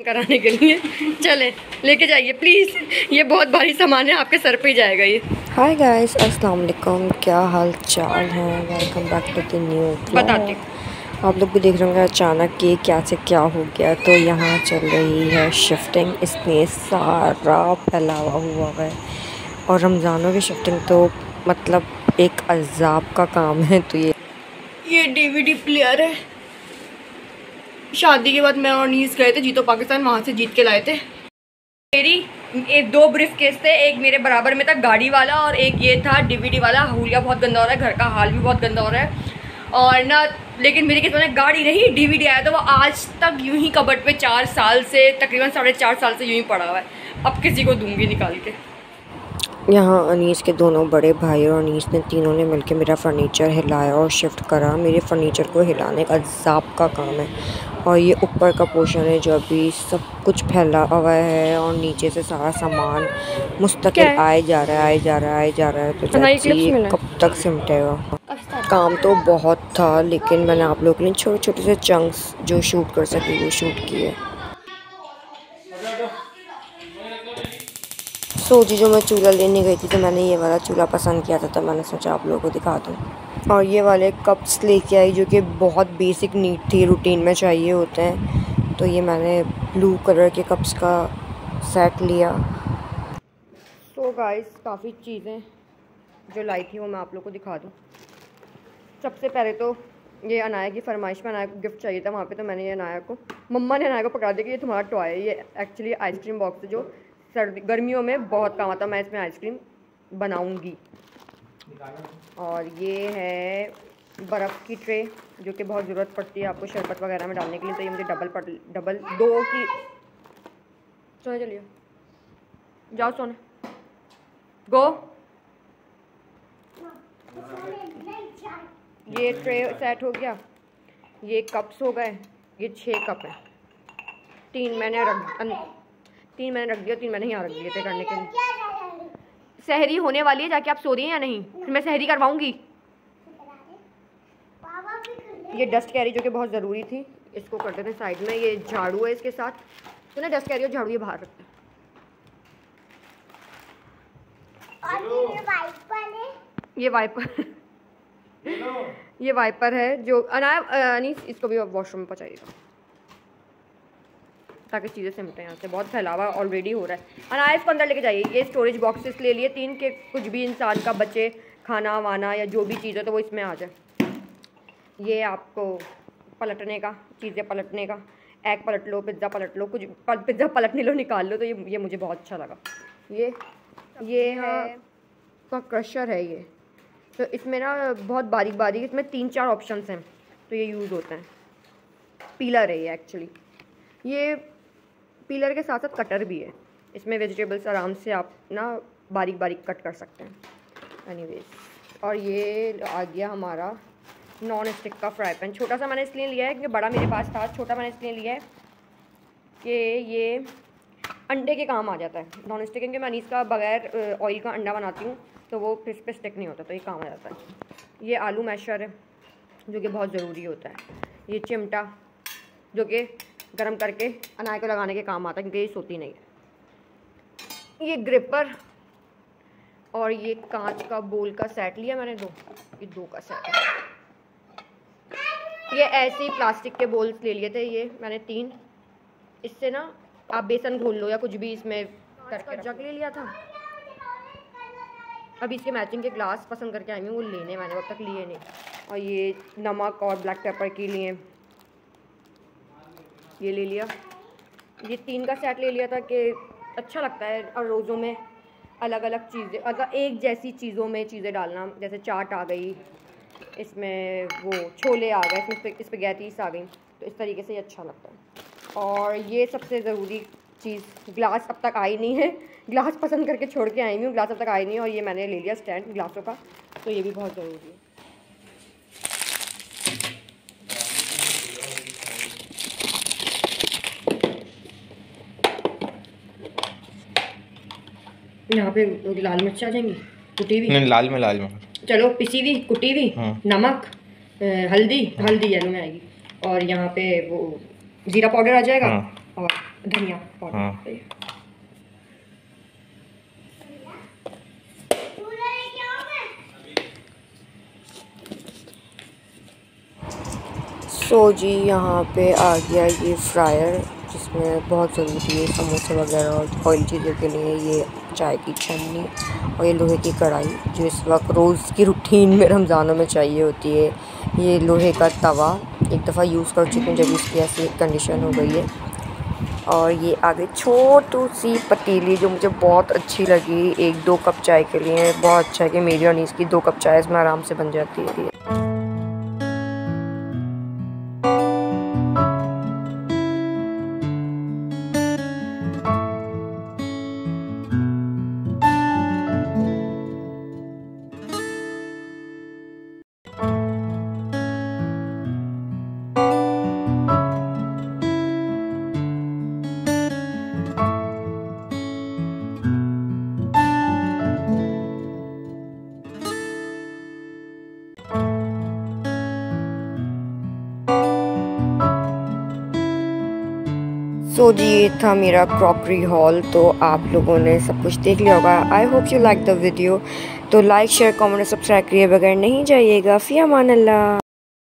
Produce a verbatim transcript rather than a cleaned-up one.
कराने के लिए चलें, लेके जाइए प्लीज़, ये बहुत भारी सामान है, आपके सर पे ही जाएगा ये। हाय गाइस, अस्सलाम वालेकुम, क्या हाल चाल है, welcome back to the new बताती हूँ। आप लोग भी देख रहे होंगे अचानक कि क्या से क्या हो गया। तो यहाँ चल रही है शिफ्टिंग, इसने सारा फैलावा हुआ है। और रमज़ानों की शिफ्टिंग तो मतलब एक अजाब का काम है। तो ये ये डी वी डी प्लेयर है, शादी के बाद मैं और नीस गए थे जीतो पाकिस्तान, वहाँ से जीत के लाए थे। मेरी एक दो ब्रीफ केस थे, एक मेरे बराबर में था गाड़ी वाला और एक ये था डीवीडी वाला। हुलिया बहुत गंदा हो रहा है, घर का हाल भी बहुत गंदा हो रहा है। और ना लेकिन मेरी किस्मत में गाड़ी रही, डीवीडी आया तो वो आज तक यूं ही कबट पे चार साल से, तकरीबन साढ़े चार साल से यूं ही पड़ा हुआ है। अब किसी को दूंगी निकाल के। यहाँ अनीस के दोनों बड़े भाई और अनीस ने तीनों ने मिलकर मेरा फर्नीचर हिलाया और शिफ्ट करा। मेरे फर्नीचर को हिलाने का अजाब का काम है। और ये ऊपर का पोर्शन है जो अभी सब कुछ फैला हुआ है और नीचे से सारा सामान मुस्तकिल आए जा रहा है आए जा रहा है आए जा रहा है। तो चाची कब तक सिमटेगा। काम तो बहुत था, लेकिन मैंने आप लोगों के लिए छोटे छोटे से चंक्स जो शूट कर सके वो शूट किए। तो जी जो मैं चूल्हा लेने गई थी तो मैंने ये वाला चूल्हा पसंद किया था, तो मैंने सोचा आप लोगों को दिखा दूँ। और ये वाले कप्स लेके आई जो कि बहुत बेसिक नीड थी, रूटीन में चाहिए होते हैं। तो ये मैंने ब्लू कलर के कप्स का सेट लिया। तो गाइस काफ़ी चीज़ें जो लाई थी वो मैं आप लोगों को दिखा दूँ। सबसे पहले तो ये अनाया की फरमाइश में अनाया को गिफ्ट चाहिए था वहाँ पर, तो मैंने ये अनाया को मम्मा ने अनाया को पकड़ा दिया कि ये तुम्हारा टॉय है। ये एक्चुअली आइसक्रीम बॉक्स जो सर्दी गर्मियों में बहुत काम आता है, मैं इसमें आइसक्रीम बनाऊंगी। और ये है बर्फ़ की ट्रे जो कि बहुत ज़रूरत पड़ती है आपको शरबत वगैरह में डालने के लिए। तो ये मुझे डबल पट डबल दो की सोने चलिए जाओ सोने गो। ये ट्रे सेट हो गया, ये कप्स हो गए, ये छः कप हैं। तीन मैंने रख तीन मैंने रख दिया, तीन मैंने यहाँ रख दिए थे करने के लिए। सहरी होने वाली है, जाके आप सो रही हैं या नहीं, फिर मैं सहरी करवाऊंगी। ये डस्ट कैरी जो कि बहुत ज़रूरी थी, इसको करते थे साइड में। ये झाड़ू है इसके साथ, तो ना डस्ट कैरी और झाड़ू ये बाहर रखते हैं। ये वाइपर ये वाइपर है जो अनाया, इसको भी वॉशरूम पहुँचाइएगा ताकि चीज़ें सिमटें। यहाँ से बहुत फैलावा ऑलरेडी हो रहा है। अनाया इसको अंदर लेके जाइए। ये स्टोरेज बॉक्सेस ले लिए तीन के, कुछ भी इंसान का बचे खाना वाना या जो भी चीज़ है तो वो इसमें आ जाए। ये आपको पलटने का, चीज़ें पलटने का, एग पलट लो, पिज़्ज़ा पलट लो, कुछ पिज़्ज़ा पलटने लो, निकाल लो। तो ये ये मुझे बहुत अच्छा लगा। ये ये है का क्रशर है ये, तो इसमें ना बहुत बारीक बारीक इसमें तीन चार ऑप्शन हैं, तो ये यूज़ होते हैं। पीलर है ये एक्चुअली, ये पीलर के साथ साथ कटर भी है, इसमें वेजिटेबल्स आराम से आप ना बारीक बारीक कट कर सकते हैं। एनीवेज, और ये आ गया हमारा नॉन स्टिक का फ्राई पैन। छोटा सा मैंने इसलिए लिया है क्योंकि बड़ा मेरे पास था, छोटा मैंने इसलिए लिया है कि ये अंडे के काम आ जाता है नॉन स्टिक, क्योंकि मैं अनीस का बगैर ऑयल का अंडा बनाती हूँ तो वो फिर पे स्टिक नहीं होता, तो ये काम आ जाता है। ये आलू मैशर है जो कि बहुत ज़रूरी होता है। ये चिमटा जो कि गरम करके अनाया को लगाने के काम आता है क्योंकि ये सोती नहीं है। ये ग्रिपर और ये कांच का बोल का सेट लिया मैंने, दो ये दो का सेट है। ये ऐसे ही प्लास्टिक के बोल्स ले लिए थे, ये मैंने तीन। इससे ना आप बेसन घोल लो या कुछ भी इसमें करके। जग ले लिया था, अभी इसके मैचिंग के ग्लास पसंद करके आई हूँ, वो लेने मैंने अब तक लिए नहीं। और ये नमक और ब्लैक पेपर के लिए ये ले लिया। ये तीन का सेट ले लिया था कि अच्छा लगता है, और रोज़ों में अलग अलग चीज़ें, मतलब एक जैसी चीज़ों में चीज़ें डालना, जैसे चाट आ गई, इसमें वो छोले आ गए, इसमें स्पैगेटीज आ गई, तो इस तरीके से ये अच्छा लगता है। और ये सबसे ज़रूरी चीज़ ग्लास अब तक आई नहीं है, ग्लास पसंद करके छोड़ के आई हूँ, ग्लास अब तक आई नहीं है। और ये मैंने ले लिया स्टैंड ग्लासों का, तो ये भी बहुत ज़रूरी है। यहाँ पे लाल मिर्च आ जाएंगी कुटी हुई, नहीं लाल में लाल में चलो पिसी हुई कुटी हुई, हाँ। नमक, हल्दी, हाँ। हल्दी येलो में आएगी, और यहाँ पे वो जीरा पाउडर आ जाएगा, हाँ। और धनिया पाउडर। हाँ। सो जी यहाँ पे आ गया ये फ्रायर जिसमें बहुत ज़रूरी है समोसे वगैरह और ऑयल चीज़ों के लिए। ये चाय की छन्नी और ये लोहे की कढ़ाई जो इस वक्त रोज़ की रूटीन में रमज़ानों में चाहिए होती है। ये लोहे का तवा एक दफ़ा यूज़ कर चुकी हूँ जब इसकी ऐसी कंडीशन हो गई है। और ये आगे छोटू सी पतीली जो मुझे बहुत अच्छी लगी, एक दो कप चाय के लिए बहुत अच्छा है कि मेरी और इसकी दो कप चाय इसमें आराम से बन जाती थी। सो जी ये था मेरा क्रॉकरी हॉल, तो आप लोगों ने सब कुछ देख लिया होगा। I hope you like the video. तो लाइक शेयर कमेंट सब्सक्राइब किए बगैर नहीं जाइएगा। फी अमान अल्लाह।